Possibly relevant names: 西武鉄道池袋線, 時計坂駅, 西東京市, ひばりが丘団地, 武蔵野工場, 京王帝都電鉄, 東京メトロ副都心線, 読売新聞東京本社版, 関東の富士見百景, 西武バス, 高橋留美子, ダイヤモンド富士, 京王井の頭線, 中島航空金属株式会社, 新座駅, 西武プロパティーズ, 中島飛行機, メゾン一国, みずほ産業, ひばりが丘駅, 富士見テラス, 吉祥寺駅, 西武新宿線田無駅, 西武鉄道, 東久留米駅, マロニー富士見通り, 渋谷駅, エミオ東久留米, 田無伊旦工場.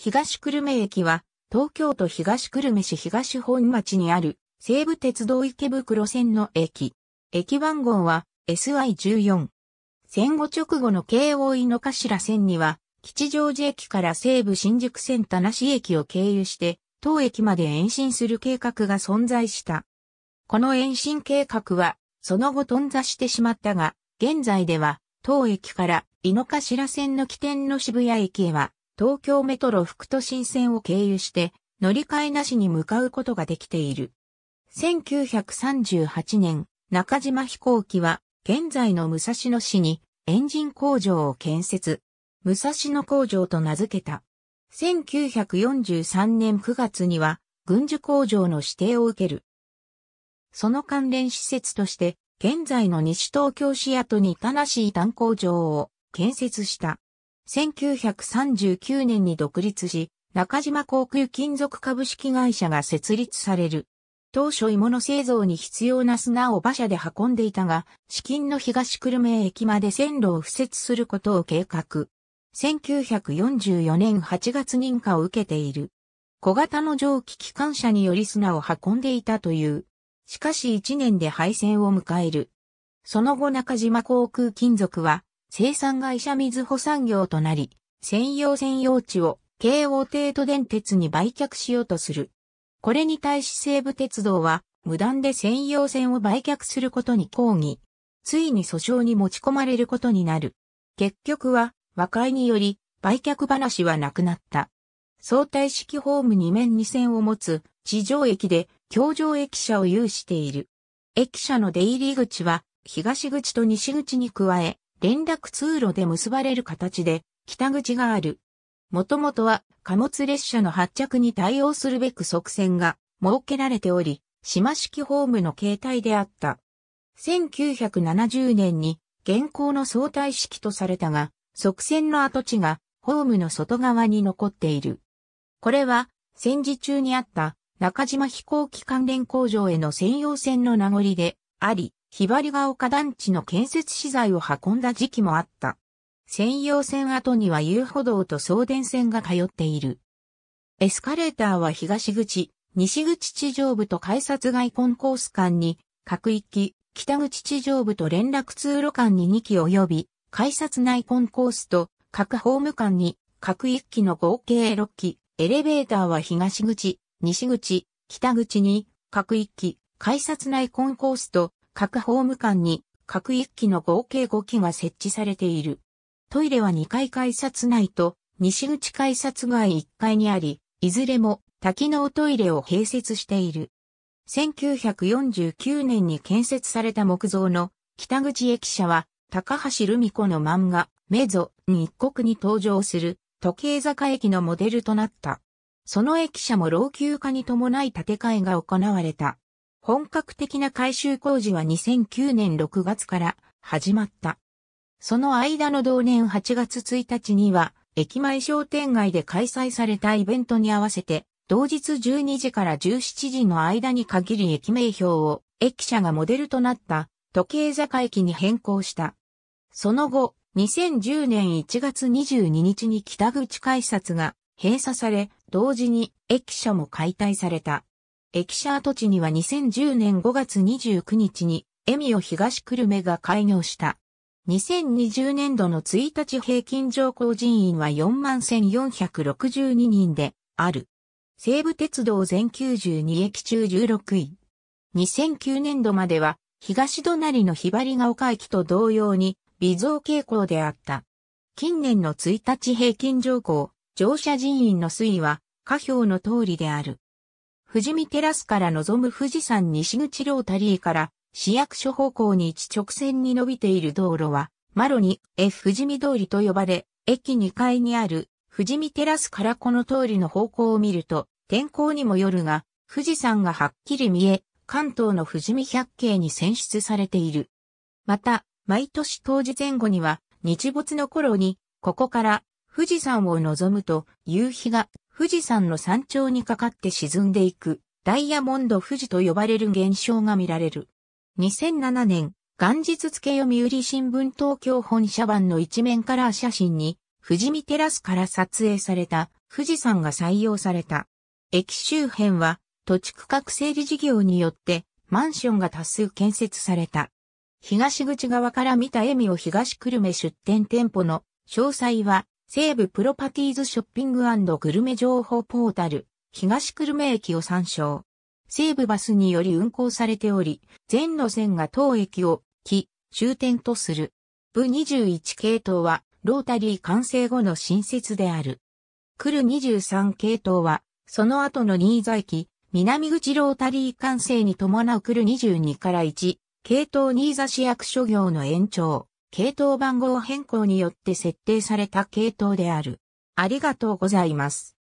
東久留米駅は、東京都東久留米市東本町にある、西武鉄道池袋線の駅。駅番号は、SI14。戦後直後の京王井の頭線には、吉祥寺駅から西武新宿線田無駅を経由して、当駅まで延伸する計画が存在した。この延伸計画は、その後頓挫してしまったが、現在では、当駅から井の頭線の起点の渋谷駅へは、東京メトロ副都心線を経由して乗り換えなしに向かうことができている。1938年、中島飛行機は現在の武蔵野市にエンジン工場を建設。武蔵野工場と名付けた。1943年9月には軍需工場の指定を受ける。その関連施設として現在の西東京市跡に田無伊旦工場を建設した。1939年に独立し、中島航空金属株式会社が設立される。当初鋳物製造に必要な砂を馬車で運んでいたが、至近の東久留米駅まで線路を敷設することを計画。1944年8月認可を受けている。小型の蒸気機関車により砂を運んでいたという。しかし1年で廃線を迎える。その後中島航空金属は、生産会社みずほ産業となり、専用地を京王帝都電鉄に売却しようとする。これに対し西武鉄道は無断で専用線を売却することに抗議。ついに訴訟に持ち込まれることになる。結局は和解により売却話はなくなった。相対式ホーム2面2線を持つ地上駅で橋上駅舎を有している。駅舎の出入り口は東口と西口に加え、連絡通路で結ばれる形で北口がある。もともとは貨物列車の発着に対応するべく側線が設けられており、島式ホームの形態であった。1970年に現行の相対式とされたが、側線の跡地がホームの外側に残っている。これは戦時中にあった中島飛行機関連工場への専用線の名残であり、ひばりが丘団地の建設資材を運んだ時期もあった。専用線跡には遊歩道と送電線が通っている。エスカレーターは東口、西口地上部と改札外コンコース間に、各駅、北口地上部と連絡通路間に2基及び、改札内コンコースと各ホーム間に、各1基の合計6基、エレベーターは東口、西口、北口に、各1基、改札内コンコースと、各ホーム間に各1機の合計5機が設置されている。トイレは2階改札内と西口改札外1階にあり、いずれも多機能トイレを併設している。1949年に建設された木造の北口駅舎は高橋留美子の漫画メゾン一国に登場する時計坂駅のモデルとなった。その駅舎も老朽化に伴い建て替えが行われた。本格的な改修工事は2009年6月から始まった。その間の同年8月1日には、駅前商店街で開催されたイベントに合わせて、同日12時から17時の間に限り駅名標を、駅舎がモデルとなった、時計坂駅に変更した。その後、2010年1月22日に北口改札が閉鎖され、同時に駅舎も解体された。駅舎跡地には2010年5月29日にエミオ東久留米が開業した。2020年度の1日平均乗降人員は 41,462 人である。西武鉄道全92駅中16位。2009年度までは東隣のひばりが丘駅と同様に微増傾向であった。近年の1日平均乗降、乗車人員の推移は下表の通りである。富士見テラスから望む富士山西口ロータリーから市役所方向に一直線に伸びている道路は、マロニー富士見通りと呼ばれ、駅2階にある富士見テラスからこの通りの方向を見ると、天候にもよるが、富士山がはっきり見え、関東の富士見百景に選出されている。また、毎年冬至前後には、日没の頃に、ここから富士山を望むと、夕日が、富士山の山頂にかかって沈んでいくダイヤモンド富士と呼ばれる現象が見られる。2007年、元日付読売新聞東京本社版の一面カラー写真に富士見テラスから撮影された富士山が採用された。駅周辺は土地区画整理事業によってマンションが多数建設された。東口側から見た恵美を東久留米出店店舗の詳細は西武プロパティーズショッピング&グルメ情報ポータル東久留米駅を参照。西武バスにより運行されており、全路線が当駅を起終点とする。部21系統はロータリー完成後の新設である。クル23系統はその後の新座駅、南口ロータリー完成に伴うクル22から1。系統新座市役所業の延長、系統番号変更によって設定された系統である。ありがとうございます。